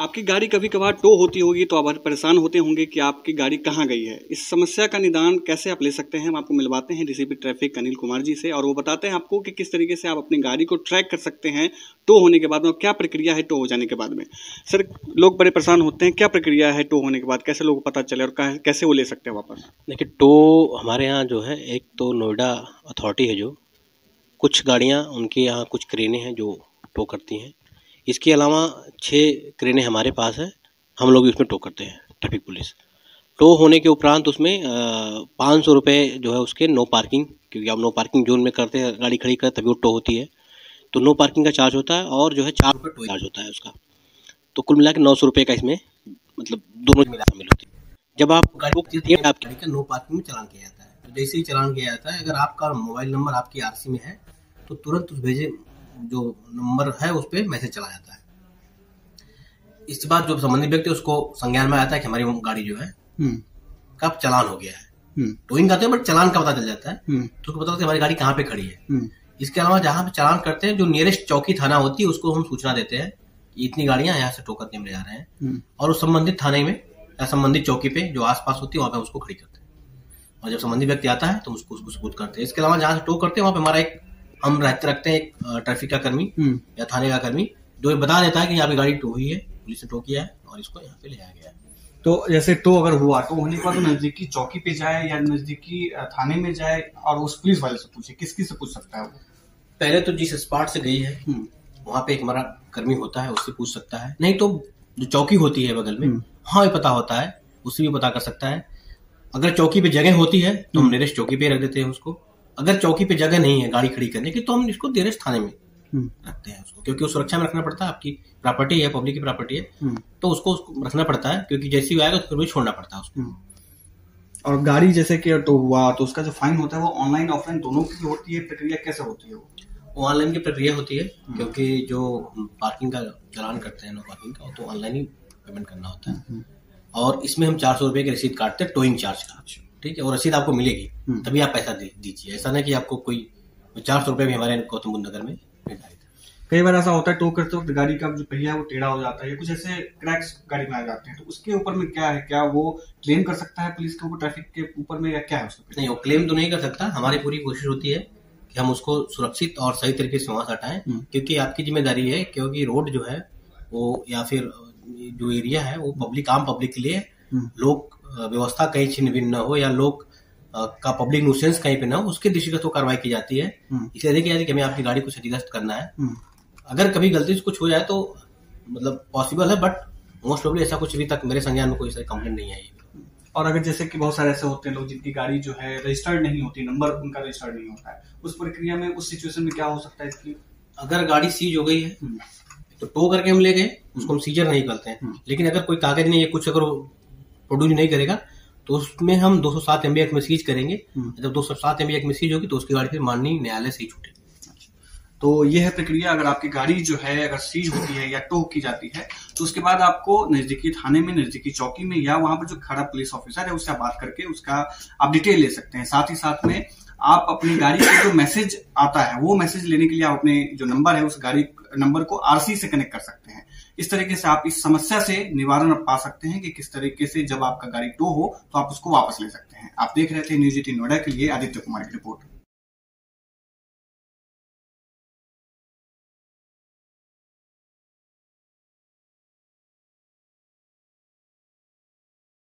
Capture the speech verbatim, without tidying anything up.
आपकी गाड़ी कभी कभार टो होती होगी तो आप परेशान होते होंगे कि आपकी गाड़ी कहाँ गई है। इस समस्या का निदान कैसे आप ले सकते हैं, हम आपको मिलवाते हैं D C P traffic Anil Kumar ji से और वो बताते हैं आपको कि किस तरीके से आप अपनी गाड़ी को ट्रैक कर सकते हैं टो होने के बाद में, क्या प्रक्रिया है टो हो जाने के बाद में। सर, लोग बड़े परेशान होते हैं, क्या प्रक्रिया है टो होने के बाद, कैसे लोगों को पता चले और कैसे वो ले सकते हैं वापस। देखिए, टो हमारे यहाँ जो है, एक तो नोएडा अथॉरिटी है, जो कुछ गाड़ियाँ उनके यहाँ कुछ क्रेनें हैं जो टो करती हैं। इसके अलावा छः क्रेनें हमारे पास है, हम लोग उसमें टो करते हैं। ट्रैफिक पुलिस टो होने के उपरांत उसमें पाँच सौ रुपये जो है उसके नो पार्किंग, क्योंकि आप नो पार्किंग जोन में करते हैं, गाड़ी खड़ी करते तभी वो टो होती है, तो नो पार्किंग का चार्ज होता है और जो है चार रुपये टो चार्ज होता है उसका। तो कुल मिला के नौ सौ रुपये का इसमें मतलब दोनों मिला शामिल होती है। जब आप गाड़ी बुक करती है, आपकी गाड़ी का नो पार्किंग में चलान किया जाता है, तो जैसे ही चलान किया जाता है, अगर आपका मोबाइल नंबर आपकी आर सी में है तो तुरंत उस भेजे जो नंबर है उस पर मैसेज चला जाता है। इसके बाद जो संबंधित व्यक्ति उसको संज्ञान में आता है कि हमारी गाड़ी जो है का चलान हो गया है, टोइंग करते हैं बट चलान का पता चल जाता है, तो पता चलता है हमारी गाड़ी कहाँ पे खड़ी है। इसके अलावा जहाँ पे चलान करते हैं, जो नियरेस्ट चौकी थाना होती है उसको हम सूचना देते हैं कि इतनी गाड़ियां यहाँ से टो करने में जा रहे हैं, और उस संबंधित थाने में या संबंधित चौकी पे जो आसपास होती है वहाँ पे उसको खड़ी करते हैं, और जब संबंधित व्यक्ति आता है तो उसको उसको सबूत करते हैं। इसके अलावा जहाँ से टो करते हैं वहाँ पे हमारा एक हम रहते रखते हैं एक ट्रैफिक का कर्मी या थाने का कर्मी जो बता देता है कि यहाँ पे गाड़ी टो हुई है, पुलिस ने टो किया है और इसको यहाँ पे ले आया गया है। तो जैसे टो अगर हुआ तो होने के बाद नजदीकी चौकी पे जाए या नजदीकी थाने में जाए और उस पुलिस वाले से पूछे, किस किस से पूछ सकता है वो? पहले तो जिस स्पॉट से गई है वहाँ पे एक हमारा कर्मी होता है, उससे पूछ सकता है, नहीं तो जो चौकी होती है बगल में, हाँ ये पता होता है, उससे भी पता कर सकता है। अगर चौकी पे जगह होती है तो हम नियरेस्ट चौकी पे रख देते हैं उसको, अगर चौकी पे जगह नहीं है गाड़ी खड़ी करने की तो हम इसको नियरेस्ट थाने में रखते हैं उसको, क्योंकि उस सुरक्षा में रखना पड़ता है। आपकी प्रॉपर्टी है, पब्लिक की प्रॉपर्टी है, तो उसको, उसको रखना पड़ता है, क्योंकि जैसे ही आएगा तो फिर छोड़ना पड़ता है उसको। और गाड़ी जैसे कि टो हुआ तो उसका जो फाइन होता है वो ऑनलाइन ऑफलाइन दोनों की होती है, प्रक्रिया कैसे होती है वो? ऑनलाइन की प्रक्रिया होती है, क्योंकि जो पार्किंग का चलान करते हैं नो पार्किंग का, तो ऑनलाइन ही पेमेंट करना होता है, और इसमें हम चार सौ रुपये की रसीद काटते हैं टोइंग चार्ज का, ठीक है, और रसीद आपको मिलेगी तभी आप पैसा दीजिए। ऐसा नहीं कि आपको कोई चार सौ रुपये भी हमारे गौतम बुद्ध नगर में निर्धारित। कई बार ऐसा होता है टो करते वक्त गाड़ी का जो पहिया वो टेढ़ा हो जाता है या कुछ ऐसे क्रैक्स गाड़ी में आ जाते हैं, तो उसके ऊपर में क्या है, क्या वो क्लेम कर सकता है पुलिस के ऊपर, ट्रैफिक के ऊपर में, या क्या है उसको? नहीं, वो क्लेम तो नहीं कर सकता। हमारी पूरी कोशिश होती है कि हम उसको सुरक्षित और सही तरीके से वहां से हटाएं, क्योंकि आपकी जिम्मेदारी है, क्योंकि रोड जो है वो या फिर जो एरिया है वो पब्लिक, आम पब्लिक के लिए, लोग व्यवस्था कहीं छिन्न भिन्न न हो या लोग का पब्लिक न्यूसेंस कहीं पे ना हो, उसके दृष्टिगत वो कार्रवाई की जाती है। इसलिए देखिए जाती है कि हमें आपकी गाड़ी को क्षतिग्रस्त करना है, अगर कभी गलती से कुछ हो जाए तो मतलब पॉसिबल है, बट मोस्ट प्रोबेबली ऐसा कुछ अभी तक मेरे संज्ञान में कोई कंप्लेंट नहीं आई। और अगर जैसे कि बहुत सारे ऐसे होते हैं लोग जिनकी गाड़ी जो है रजिस्टर्ड नहीं होती, नंबर उनका रजिस्टर्ड नहीं होता है, उस प्रक्रिया में, उस सिचुएशन में क्या हो सकता है इसकी? अगर गाड़ी सीज हो गई है तो टो करके हम ले गए, उसको हम सीजर नहीं करते हैं, लेकिन अगर कोई कागज नहीं है, कुछ अगर प्रोड्यूस नहीं करेगा तो उसमें हम दो सौ सात एम बी एक्ट में सीज करेंगे। जब दो सौ सात एम बी एक्ट में सीज होगी तो उसकी गाड़ी फिर माननीय न्यायालय से ही छूटेगी। तो यह है प्रक्रिया। अगर आपकी गाड़ी जो है अगर सीज होती है या टो की जाती है तो उसके बाद आपको नजदीकी थाने में, नजदीकी चौकी में, या वहां पर जो खड़ा पुलिस ऑफिसर है उससे बात करके उसका आप डिटेल ले सकते हैं। साथ ही साथ में आप अपनी गाड़ी का जो मैसेज आता है वो मैसेज लेने के लिए आप अपने जो नंबर है उस गाड़ी नंबर को आर सी से कनेक्ट कर सकते हैं। इस तरीके से आप इस समस्या से निवारण पा सकते हैं कि किस तरीके से जब आपका गाड़ी टो हो तो आप उसको वापस ले सकते हैं। आप देख रहे थे न्यूज एटीन नोएडा के लिए आदित्य कुमार की रिपोर्ट।